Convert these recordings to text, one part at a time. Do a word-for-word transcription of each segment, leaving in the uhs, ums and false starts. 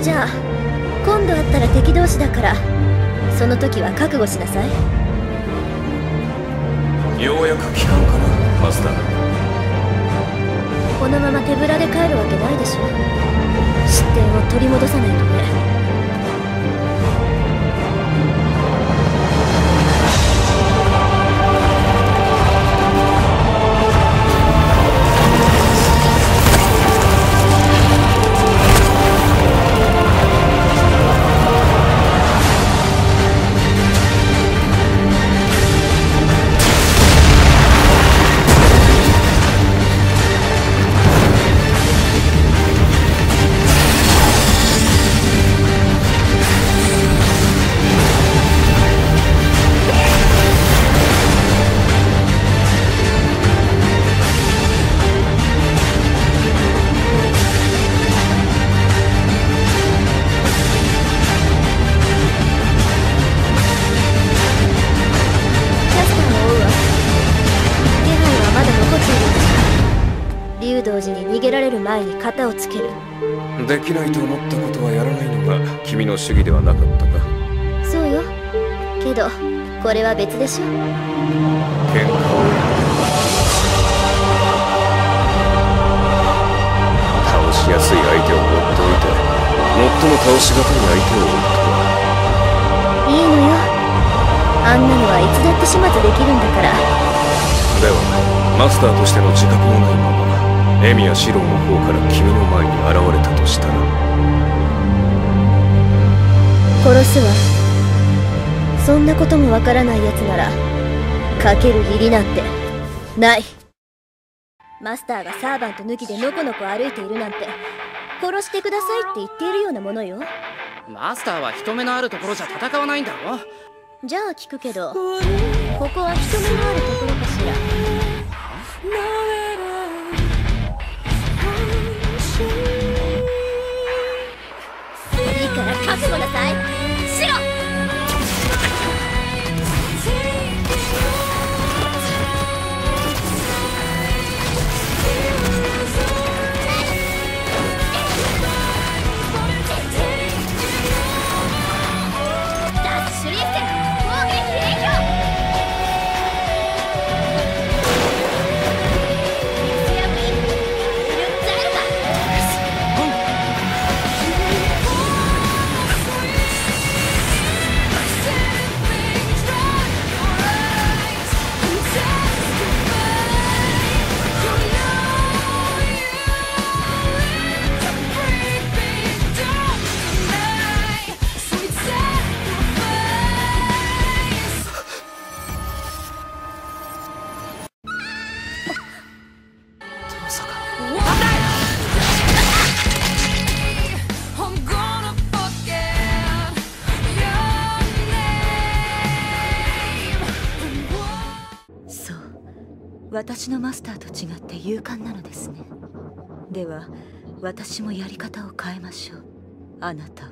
れじゃあ今度会ったら敵同士だから、その時は覚悟しなさい。ようやく帰還かな、マスター。このまま手ぶらで帰るわけないでしょ。失点を取り戻さないとね。つけるできないと思ったことはやらないのが君の主義ではなかったか。そうよ、けどこれは別でしょ。喧嘩を倒しやすい相手を放っておいて最も倒しがたい相手を放っておく。いいのよ、あんなのはいつだって始末できるんだから。ではマスターとしての自覚もないままエミやシロンの方から君の前に現れたとしたら、殺すわ。そんなこともわからないやつならかける義理なんてない。マスターがサーバント抜きでのこのこ歩いているなんて、殺してくださいって言っているようなものよ。マスターは人目のあるところじゃ戦わないんだろ。じゃあ聞くけど、ここは人目のあるところかしら。覚悟なさい、シロ。脱手裏剣攻撃営業。私のマスターと違って勇敢なのですね。では私もやり方を変えましょう。あなたは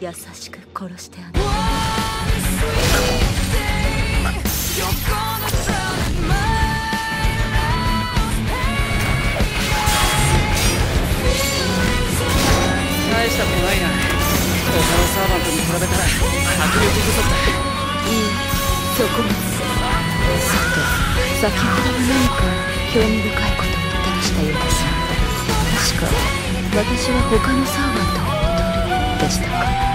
優しく殺してあげる。大したことないな。他のサーバントに比べたら迫力不足だ。いい、そこまで。先ほども何か興味深いことを言ってましたようです。確か私は他のサーバントを踊るでしたか。